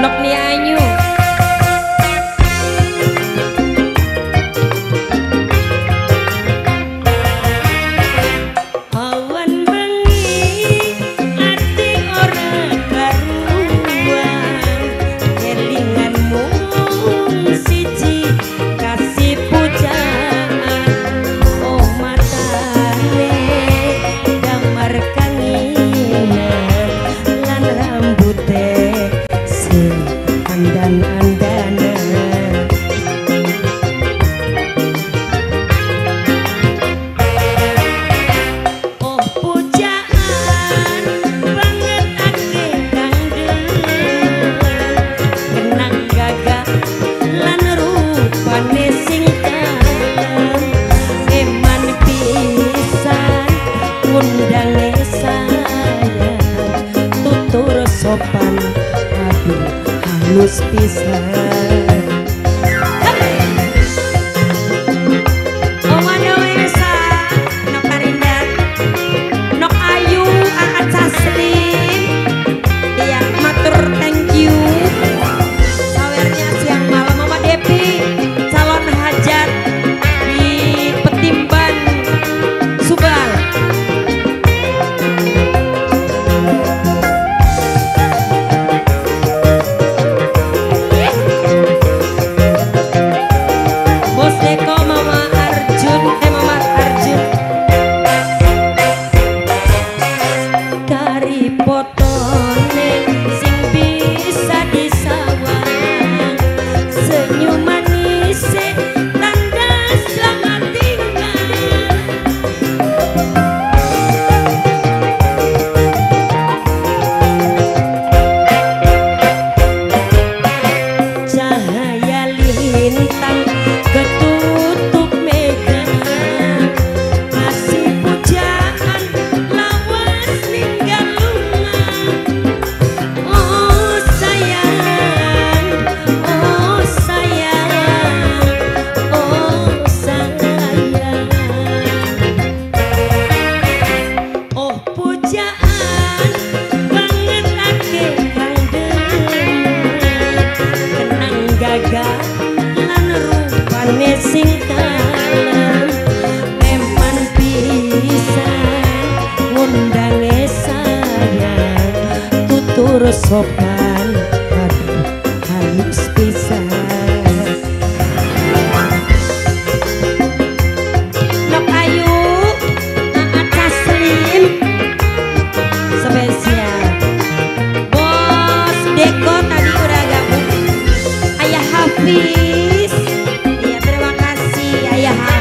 nok nianyu sopan adu halus pisah. Sopan adu halus pisah. Nok Ayu Aat Taslim spesial Bos Deko tadi udah gabung. Ayah Hafiz, ya terima kasih Ayah Hafiz.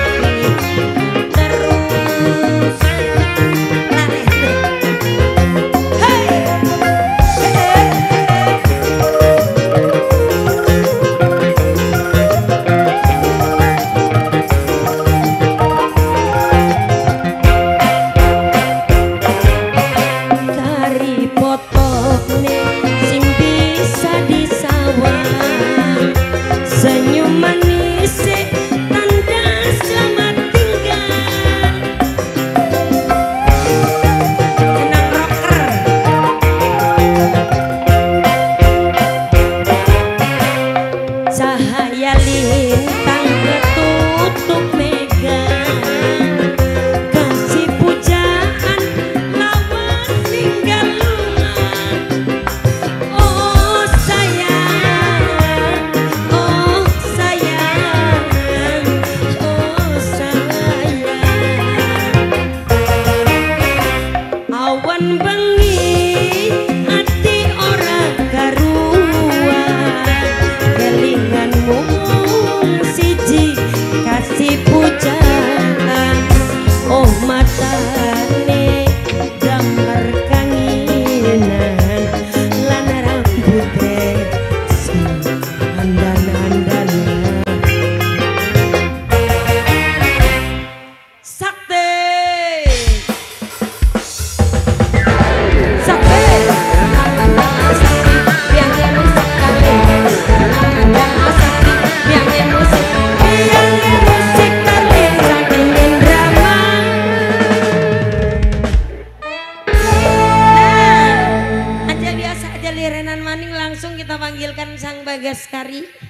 Terus potone sing bisa disawang. maning langsung kita panggilkan Sang Bagaskari.